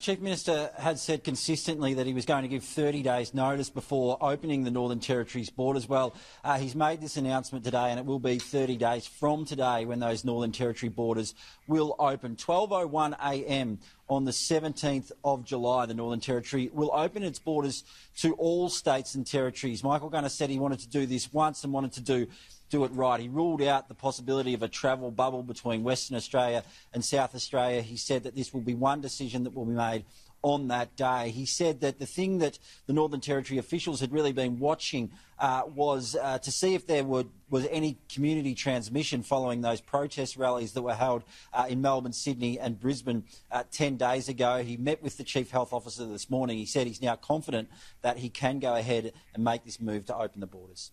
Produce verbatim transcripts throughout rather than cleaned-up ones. Chief Minister had said consistently that he was going to give thirty days notice before opening the Northern Territory's borders. Well, uh, he's made this announcement today, and it will be thirty days from today when those Northern Territory borders will open. twelve oh one a m on the seventeenth of July, the Northern Territory will open its borders to all states and territories. Michael Gunner said he wanted to do this once and wanted to do do it right. He ruled out the possibility of a travel bubble between Western Australia and South Australia. He said that this will be one decision that will be made on that day. He said that the thing that the Northern Territory officials had really been watching uh, was uh, to see if there were, was any community transmission following those protest rallies that were held uh, in Melbourne, Sydney and Brisbane uh, ten days ago. He met with the Chief Health Officer this morning. He said he's now confident that he can go ahead and make this move to open the borders.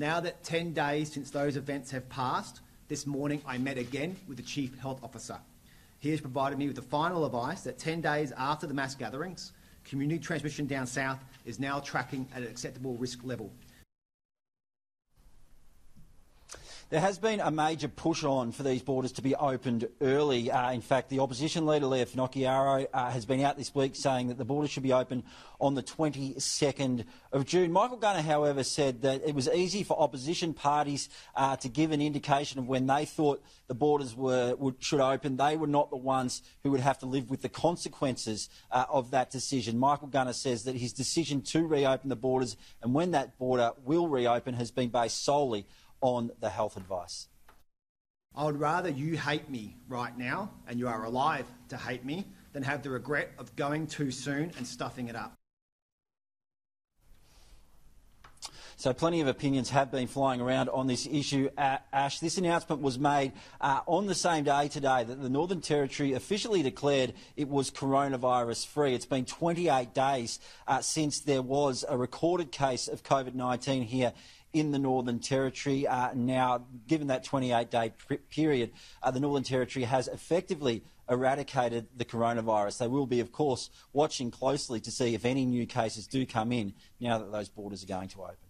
Now that ten days since those events have passed, this morning I met again with the Chief Health Officer. He has provided me with the final advice that ten days after the mass gatherings, community transmission down south is now tracking at an acceptable risk level. There has been a major push on for these borders to be opened early. Uh, in fact, the opposition leader, Leo Finocchiaro, uh, has been out this week saying that the borders should be open on the twenty-second of June. Michael Gunner, however, said that it was easy for opposition parties uh, to give an indication of when they thought the borders were, would, should open. They were not the ones who would have to live with the consequences uh, of that decision. Michael Gunner says that his decision to reopen the borders and when that border will reopen has been based solely on the health advice. I would rather you hate me right now, and you are alive to hate me, than have the regret of going too soon and stuffing it up. So plenty of opinions have been flying around on this issue. Uh, Ash, this announcement was made uh, on the same day today that the Northern Territory officially declared it was coronavirus free. It's been twenty-eight days uh, since there was a recorded case of COVID nineteen here in the Northern Territory. Uh, now, given that twenty-eight day period, uh, the Northern Territory has effectively eradicated the coronavirus. They will be, of course, watching closely to see if any new cases do come in now that those borders are going to open.